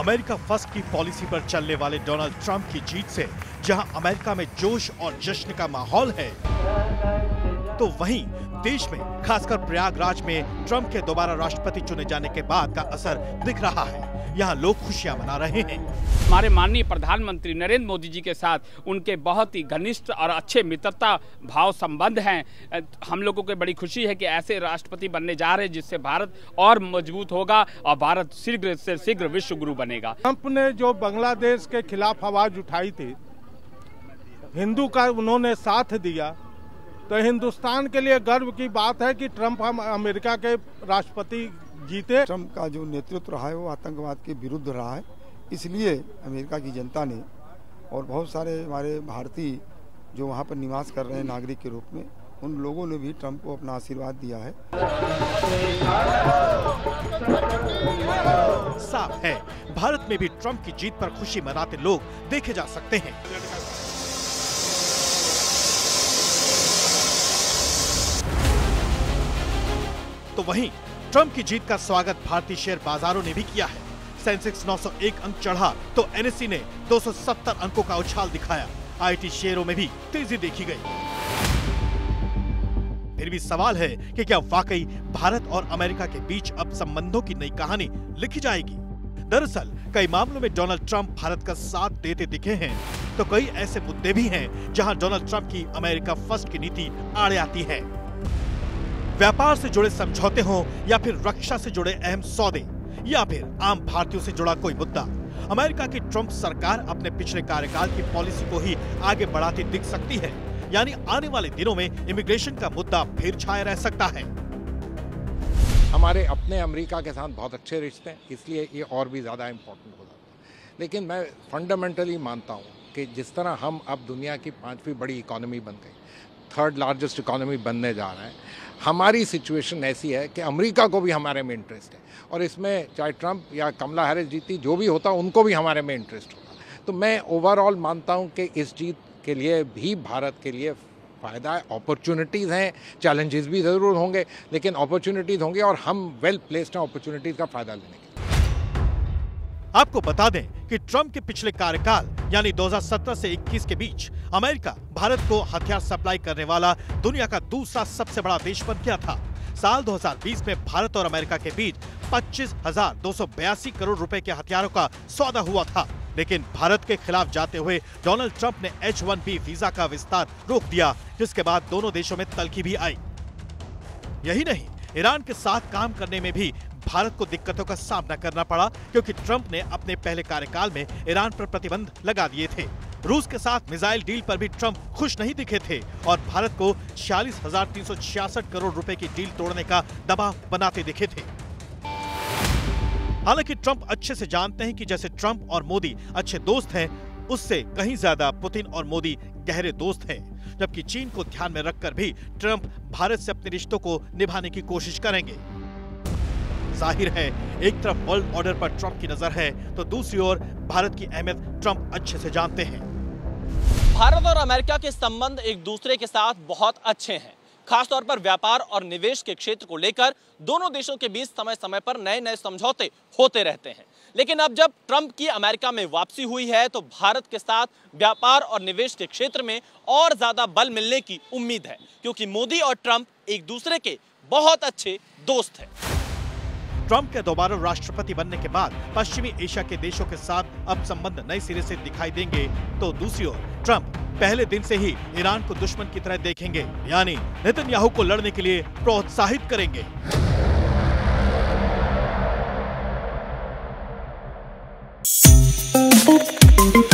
America first की policy पर चलने वाले डोनाल्ड ट्रंप की जीत से जहां अमेरिका में जोश और जश्न का माहौल है, तो वहीं देश में खासकर प्रयागराज में ट्रंप के दोबारा राष्ट्रपति चुने जाने के बाद का असर दिख रहा है। यहां लोग खुशियां मना रहे हैं। हमारे माननीय प्रधानमंत्री नरेंद्र मोदी जी के साथ उनके बहुत ही घनिष्ठ और अच्छे मित्रता भाव संबंध हैं। हम लोगों को बड़ी खुशी है कि ऐसे राष्ट्रपति बनने जा रहे हैं जिससे भारत और मजबूत होगा और भारत शीघ्र से शीघ्र विश्व गुरु बनेगा। ट्रंप ने जो बांग्लादेश के खिलाफ आवाज उठाई थी, हिंदू का उन्होंने साथ दिया, तो हिंदुस्तान के लिए गर्व की बात है कि ट्रंप हम अमेरिका के राष्ट्रपति जीते। ट्रंप का जो नेतृत्व रहा है वो आतंकवाद के विरुद्ध रहा है, इसलिए अमेरिका की जनता ने और बहुत सारे हमारे भारतीय जो वहाँ पर निवास कर रहे हैं नागरिक के रूप में, उन लोगों ने भी ट्रंप को अपना आशीर्वाद दिया है। साफ है, भारत में भी ट्रंप की जीत पर खुशी मनाते लोग देखे जा सकते हैं। तो वहीं ट्रंप की जीत का स्वागत भारतीय शेयर बाजारों ने भी किया है। सेंसेक्स 901 अंक चढ़ा तो एनएससी ने 270 अंकों का उछाल दिखाया। आईटी शेयरों में भी तेजी देखी गई। फिर भी सवाल है कि क्या वाकई भारत और अमेरिका के बीच अब संबंधों की नई कहानी लिखी जाएगी। दरअसल कई मामलों में डोनाल्ड ट्रंप भारत का साथ देते दिखे हैं, तो कई ऐसे मुद्दे भी हैं जहाँ डोनाल्ड ट्रंप की अमेरिका फर्स्ट की नीति आड़े आती है। व्यापार से जुड़े समझौते हों या फिर रक्षा से जुड़े अहम सौदे या फिर आम भारतीयों से जुड़ा कोई मुद्दा, अमेरिका की ट्रंप सरकार अपने पिछले कार्यकाल की पॉलिसी को ही आगे बढ़ाती दिख सकती है। यानी आने वाले दिनों में इमिग्रेशन का मुद्दा फिर छाया रह सकता है। हमारे अपने अमेरिका के साथ बहुत अच्छे रिश्ते हैं, इसलिए ये और भी ज्यादा इम्पोर्टेंट हो जाता है। लेकिन मैं फंडामेंटली मानता हूँ कि जिस तरह हम अब दुनिया की 5वीं बड़ी इकोनॉमी बन गई, 3rd लार्जेस्ट इकोनॉमी बनने जा रहे हैं, हमारी सिचुएशन ऐसी है कि अमेरिका को भी हमारे में इंटरेस्ट है और इसमें चाहे ट्रंप या कमला हैरिस जीती, जो भी होता उनको भी हमारे में इंटरेस्ट होता। तो मैं ओवरऑल मानता हूं कि इस जीत के लिए भी भारत के लिए फ़ायदा है। अपॉर्चुनिटीज़ हैं, चैलेंजेस भी ज़रूर होंगे, लेकिन अपॉर्चुनिटीज़ होंगे और हम वेल प्लेस्ड हैं अपॉर्चुनिटीज़ का फ़ायदा लेने के लिए। आपको बता दें कि ट्रंप के पिछले कार्यकाल यानी 2017 से 21 के बीच अमेरिका भारत को हथियार सप्लाई करने वाला दुनिया का दूसरा सबसे बड़ा देश बन गया था। साल 2020 में भारत और अमेरिका के बीच 25,282 करोड़ रुपए के हथियारों का सौदा हुआ था, लेकिन भारत के खिलाफ जाते हुए डोनाल्ड ट्रंप ने H-1B वीजा का विस्तार रोक दिया, जिसके बाद दोनों देशों में तल्खी भी आई। यही नहीं, ईरान के साथ काम करने में भी भारत को दिक्कतों का सामना करना पड़ा, क्योंकि ट्रंप ने अपने पहले कार्यकाल में ईरान पर प्रतिबंध लगा दिए थे। रूस के साथ मिसाइल डील पर भी ट्रंप खुश नहीं दिखे थे और भारत को 46,366 करोड़ रुपए की डील तोड़ने का दबाव बनाते दिखे थे। हालांकि ट्रंप अच्छे से जानते हैं कि जैसे ट्रंप और मोदी अच्छे दोस्त हैं, उससे कहीं ज्यादा पुतिन और मोदी गहरे दोस्त हैं, जबकि चीन को ध्यान में रखकर भी ट्रंप भारत से अपने रिश्तों को निभाने की कोशिश करेंगे। जाहिर है, एक तरफ वर्ल्ड ऑर्डर पर ट्रंप की नजर है, तो दूसरी ओर भारत की अहमियत ट्रंप अच्छे से जानते हैं। भारत और अमेरिका के संबंध एक दूसरे के साथ बहुत अच्छे हैं। खासतौर पर व्यापार और निवेश के क्षेत्र को लेकर दोनों देशों के बीच समय समय पर नए नए समझौते होते रहते हैं। लेकिन अब जब ट्रंप की अमेरिका में वापसी हुई है, तो भारत के साथ व्यापार और निवेश के क्षेत्र में और ज्यादा बल मिलने की उम्मीद है, क्योंकि मोदी और ट्रंप एक दूसरे के बहुत अच्छे दोस्त हैं। ट्रंप के दोबारा राष्ट्रपति बनने के बाद पश्चिमी एशिया के देशों के साथ अब संबंध नए सिरे से दिखाई देंगे, तो दूसरी ओर ट्रंप पहले दिन से ही ईरान को दुश्मन की तरह देखेंगे, यानी नेतन्याहू को लड़ने के लिए प्रोत्साहित करेंगे।